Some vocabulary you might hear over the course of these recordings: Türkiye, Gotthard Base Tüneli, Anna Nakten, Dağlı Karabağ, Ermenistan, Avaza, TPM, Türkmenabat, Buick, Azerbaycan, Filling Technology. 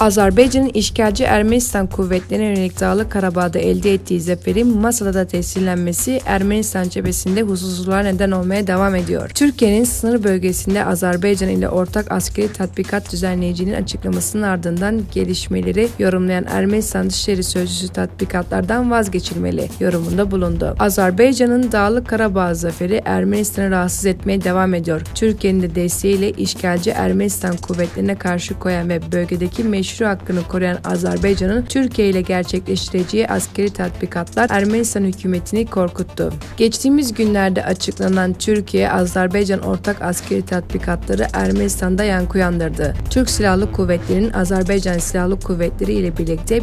Azerbaycan'ın işgalci Ermenistan kuvvetlerine yönelik Dağlı Karabağ'da elde ettiği zaferin masada da tescillenmesi Ermenistan cephesinde huzursuzluğa neden olmaya devam ediyor. Türkiye'nin sınır bölgesinde Azerbaycan ile ortak askeri tatbikat düzenleyicinin açıklamasının ardından gelişmeleri yorumlayan Ermenistan Dışişleri Sözcüsü tatbikatlardan vazgeçilmeli yorumunda bulundu. Azerbaycan'ın Dağlı Karabağ zaferi Ermenistan'ı rahatsız etmeye devam ediyor. Türkiye'nin de desteğiyle işgalci Ermenistan kuvvetlerine karşı koyan ve bölgedeki meşru hakkını koruyan Azerbaycan'ın Türkiye ile gerçekleştireceği askeri tatbikatlar Ermenistan hükümetini korkuttu. Geçtiğimiz günlerde açıklanan Türkiye-Azerbaycan ortak askeri tatbikatları Ermenistan'da yankı uyandırdı. Türk Silahlı Kuvvetleri'nin Azerbaycan Silahlı Kuvvetleri ile birlikte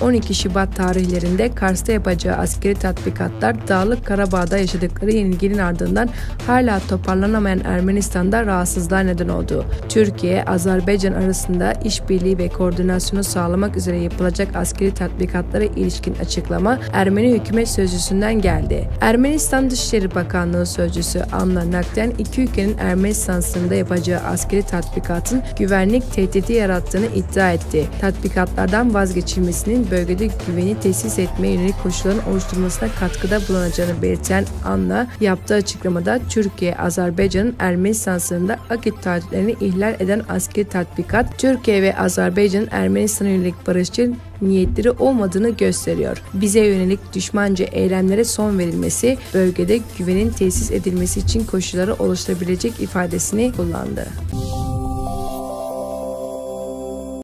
1-12 Şubat tarihlerinde Kars'ta yapacağı askeri tatbikatlar Dağlı Karabağ'da yaşadıkları yenilginin ardından hala toparlanamayan Ermenistan'da rahatsızlığa neden oldu. Türkiye-Azerbaycan arasında işbirliği ve koordinasyonu sağlamak üzere yapılacak askeri tatbikatlara ilişkin açıklama Ermeni hükümet sözcüsünden geldi. Ermenistan Dışişleri Bakanlığı sözcüsü Anna Nakten, iki ülkenin Ermenistan sınırında yapacağı askeri tatbikatın güvenlik tehdidi yarattığını iddia etti. Tatbikatlardan vazgeçilmesinin bölgede güveni tesis etmeye yönelik koşulların oluşturulmasına katkıda bulunacağını belirten Anna, yaptığı açıklamada Türkiye, Azerbaycan'ın Ermenistan sınırında AKİD taahhütlerini ihlal eden askeri tatbikat, Türkiye ve Azerbaycan'ın Ermenistan'a yönelik barışçıl niyetleri olmadığını gösteriyor. Bize yönelik düşmanca eylemlere son verilmesi, bölgede güvenin tesis edilmesi için koşulları oluşturabilecek ifadesini kullandı.